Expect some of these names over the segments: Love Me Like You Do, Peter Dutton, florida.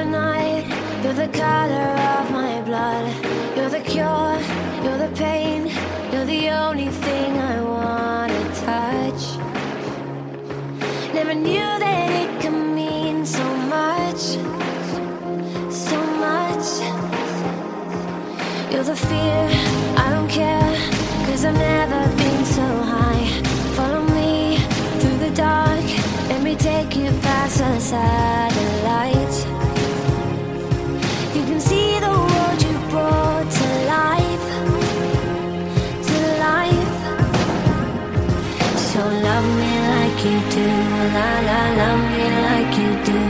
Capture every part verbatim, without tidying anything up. every night. You're the color of my blood. You're the cure, you're the pain. You're the only thing I wanna touch. Never knew that it could mean so much, so much. You're the fear, I don't care, 'cause I've never been so high. Follow me through the dark, let me take you past the satellite. You can see the world you brought to life, to life. So love me like you do, la la. Love me like you do,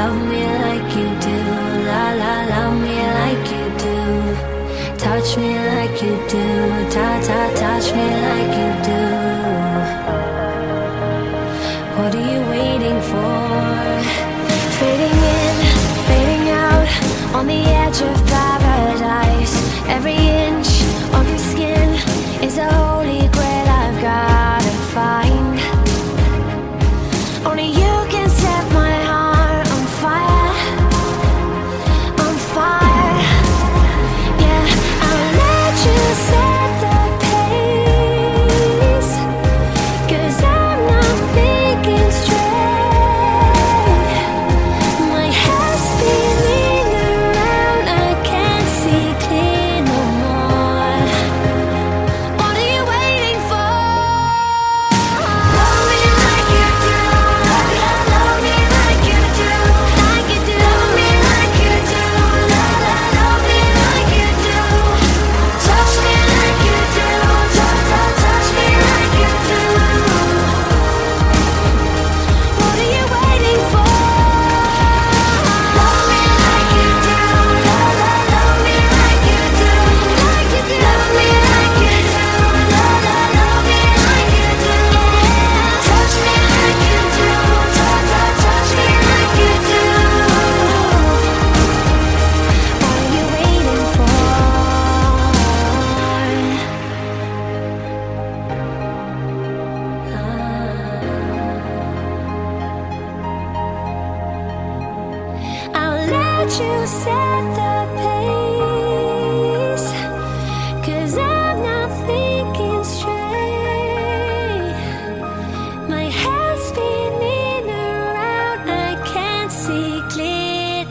love me like you do, la la. Love me like you do, touch me like you do, ta ta. Touch me like you do. What are you waiting for? Fading in, fading out, on the edge of paradise. Every inch of your skin is a holy grail I've gotta find. Only you can set my heart on fire, on fire. Yeah, I'll let you set the pace, 'cause I'm not thinking straight. My head's spinning around, I can't see clear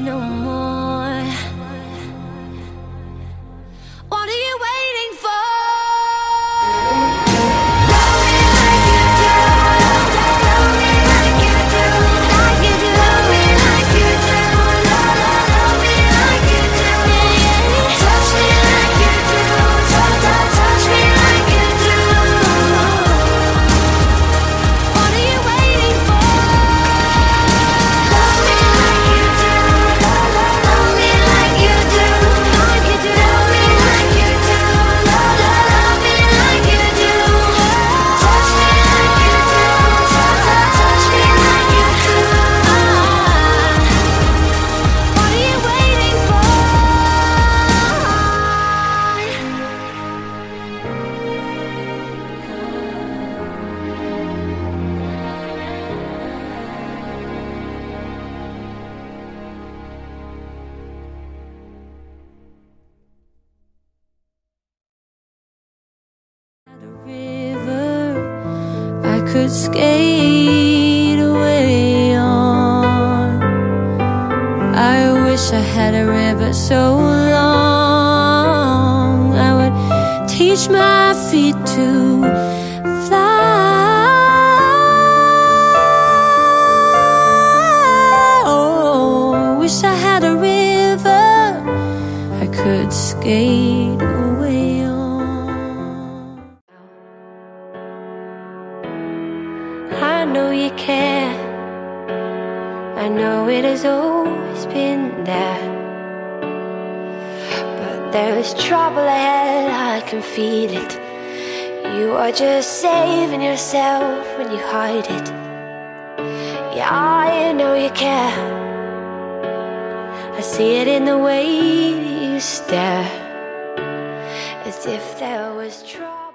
no more. What are you waiting for? Love me like you do, love me like you do, like you do. Love me like you do, la la. Love me like you do, touch me like you do, ta ta. Touch me like you do. What are you waiting for? Love me like you do, la la. Love me like you do, like you do. Love me like you do, la la. Love me like you do, touch me like you do, ta ta. Touch me like you do. What are you waiting for? I'll let you set the pace, 'cause I'm not thinking straight. My head's spinning around, I can't see clear no more. What are you waiting for? Love me like you do, love me like you do, like you do. Love me like you do, la la. Love me like you do, touch me like you do, ta ta. Touch me like you do. What are you waiting for? Love me like you do, la la. Love me like you do, like you do. Love me like you do, la la. Love me like you do, touch me like you do, ta ta. Touch me like you do. What are you waiting for? River I could skate away on. I wish I had a river so long I would teach my feet to fly. Oh, wish I had a river I could skate away on. I know you care. I know it has always been there. But there is trouble ahead, I can feel it. You are just saving yourself when you hide it. Yeah, I know you care. I see it in the way you stare, as if there was trouble.